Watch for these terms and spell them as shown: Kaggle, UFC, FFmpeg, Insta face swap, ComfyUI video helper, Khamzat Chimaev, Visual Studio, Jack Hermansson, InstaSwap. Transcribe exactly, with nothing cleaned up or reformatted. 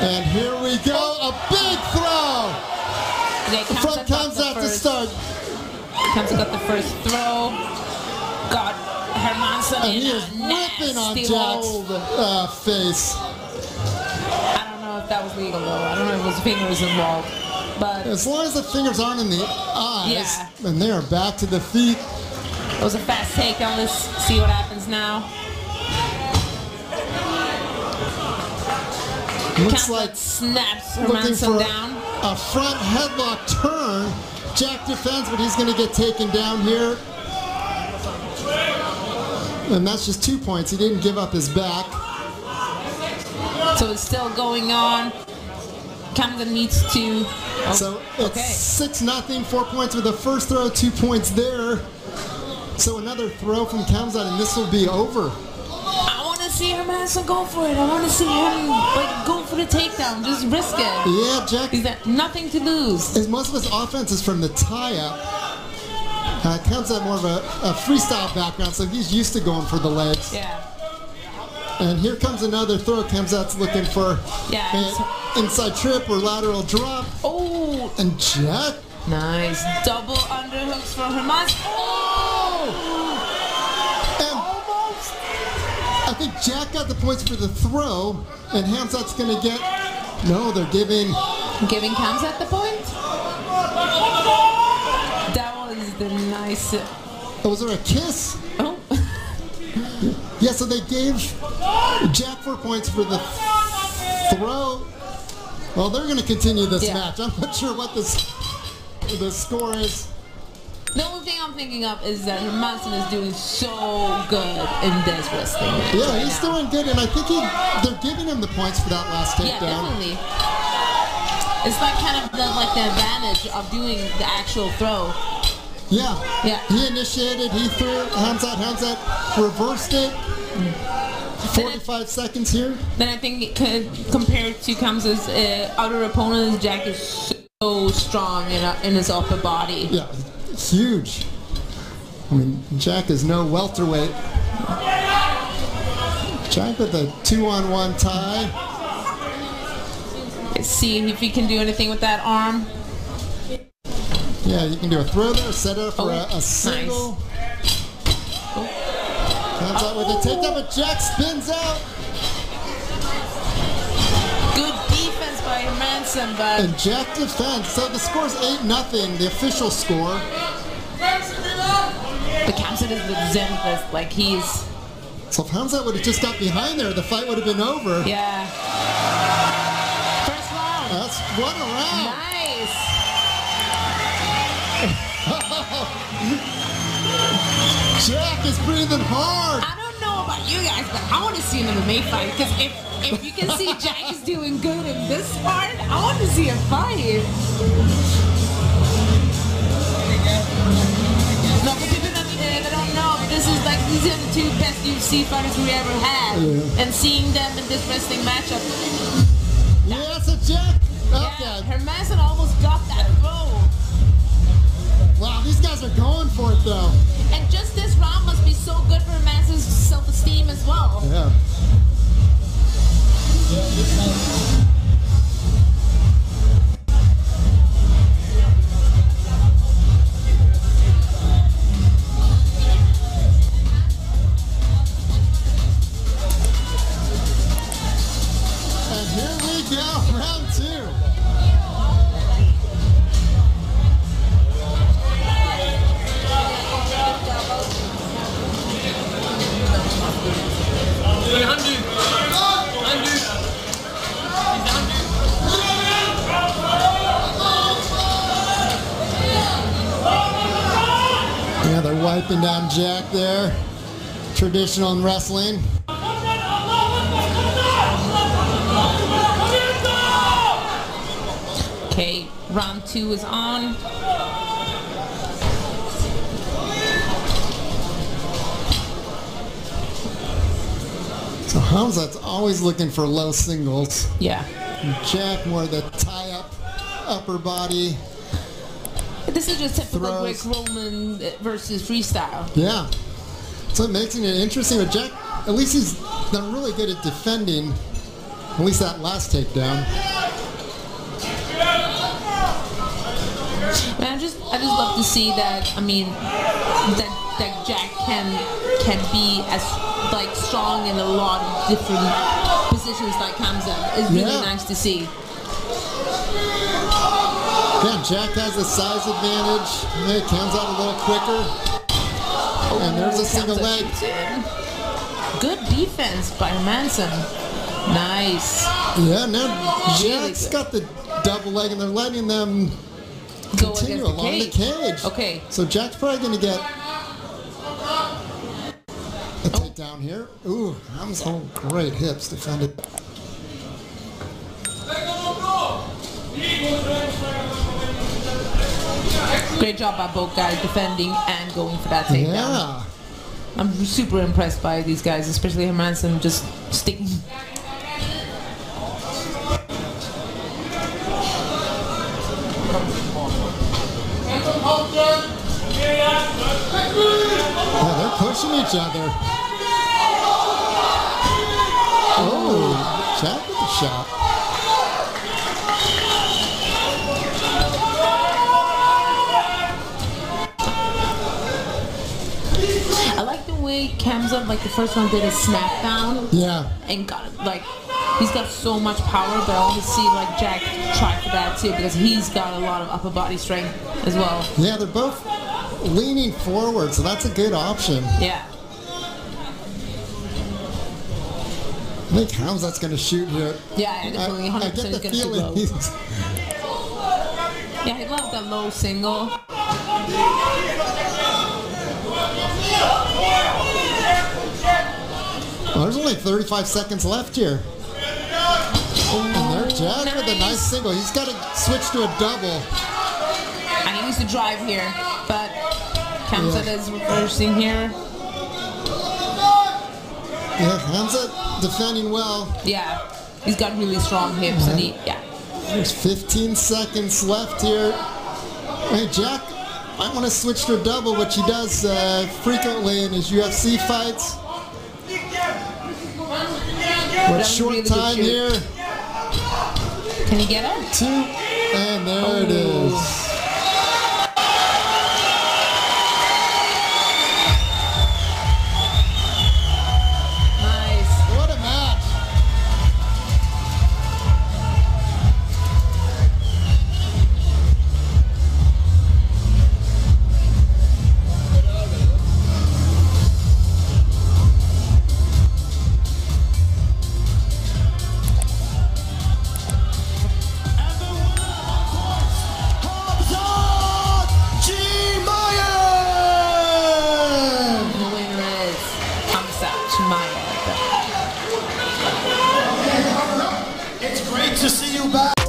And here we go, a big throw from Khamzat to start. Khamzat got the first throw. Got Hermansson and in he is ripping on Jack's uh, face. I don't know if that was legal though. I don't know if his finger was involved. But as long as the fingers aren't in the eyes, yeah. And they are back to the feet. It was a fast takedown. Let's see what happens now. Looks Khamzat like snaps Hermansson down. A front headlock turn. Jack defends, but he's going to get taken down here. And that's just two points. He didn't give up his back. So it's still going on. Khamzat needs to... Oh, so it's okay. six nothing, four points with the first throw, two points there. So another throw from Khamzat, and this will be over. I want to see Hermansson go for it. I want to see him like, go for the takedown. Just risk it. Yeah, Jack. He's got nothing to lose. His, most of his offense is from the tie-up. Uh, Khamzat more of a, a freestyle background, so he's used to going for the legs. Yeah. And here comes another throw. Khamzat's looking for yeah, an inside trip or lateral drop. Oh! And Jack. Nice. Double underhooks for Hermansson. Oh! And almost. I think Jack got the points for the throw, and Khamzat's going to get... No, they're giving... Giving Khamzat the point? Nice. Oh, was there a kiss? Oh. Yeah, so they gave Jack four points for the throw. Well, they're going to continue this yeah. match. I'm not sure what this, the score is. The only thing I'm thinking of is that Hermansson is doing so good in this wrestling match. Yeah, right he's now. doing good, and I think he, they're giving him the points for that last takedown. Yeah, definitely. It's like kind of the, like the advantage of doing the actual throw. Yeah. yeah, he initiated, he threw it, Khamzat, Khamzat reversed it. forty-five I, seconds here. Then I think compared to Khamzat's uh, other opponents, Jack is so strong in, uh, in his upper body. Yeah, it's huge. I mean, Jack is no welterweight. Jack with a two-on-one tie. Let's see if he can do anything with that arm. Yeah, you can do a throw there, set it up for oh, a, a single. Nice. Oh. Comes out oh. with a takedown, but Jack spins out. Good defense by Hermansson, but... And Jack defends. So the score's eight nothing, the official score. But Khamzat is the zenith, like he's... So if Khamzat would have just got behind there, the fight would have been over. Yeah. First round. That's one round. Nice. Jack is breathing hard. I don't know about you guys, but I want to see an M M A fight. Because if, if you can see Jack is doing good in this part, I want to see a fight. No, but people don't, they don't know, but this is like, these are the two best U F C fighters we ever had. Yeah. And seeing them in this wrestling matchup. Yeah, that's a Jack. Okay. Yeah, Hermansson almost got that throw. Wow, these guys are going for it though. And just this round must be so good for Hermansson's self-esteem as well. Yeah. And here we go, round two. Yeah, they're wiping down Jack there. Traditional in wrestling. Okay, round two is on. So Khamzat's always looking for low singles. Yeah. And Jack more the tie-up upper body. This is just typical Greek Roman versus freestyle. Yeah. So it makes it interesting, but Jack, at least he's done really good at defending. at least that last takedown. Man, I just, I just love to see that. I mean, that that Jack can can be as like strong in a lot of different positions like Khamzat. It's really yeah. nice to see. Yeah, Jack has a size advantage. It comes out a little quicker. Oh, and there's a single leg. Good defense by Hermansson. Nice. Yeah, now Jack's really got the double leg, and they're letting them Go continue the along cage. the cage. Okay. So Jack's probably going to get a takedown oh. here. Ooh, Hamza. Great hips defended. Great job by both guys defending and going for that takedown. Yeah. I'm super impressed by these guys, especially Hermansson just sticking. Yeah, they're pushing each other. Oh, Jack with the shot. I like the way Khamzat, like the first one, did a snap down. Yeah. And got like, he's got so much power, but I always see like Jack try for that too, because he's got a lot of upper body strength as well. Yeah, they're both leaning forward, so that's a good option. Yeah. I think Hamza's going to shoot here. Yeah, yeah, definitely. I, I get the feeling. Yeah, he loved that low single. Well, there's only thirty-five seconds left here. And there's Jack nice. with a nice single. He's got to switch to a double. And he needs to drive here, but Khamzat yeah. is reversing here. Yeah, Khamzat defending well. Yeah, he's got really strong hips. Yeah. And he, yeah. There's fifteen seconds left here. Hey, Jack, I want to switch to a double, which he does uh, frequently in his U F C fights. But short really time here. Can he get it? Two, and there oh. it is. It's great to see you back.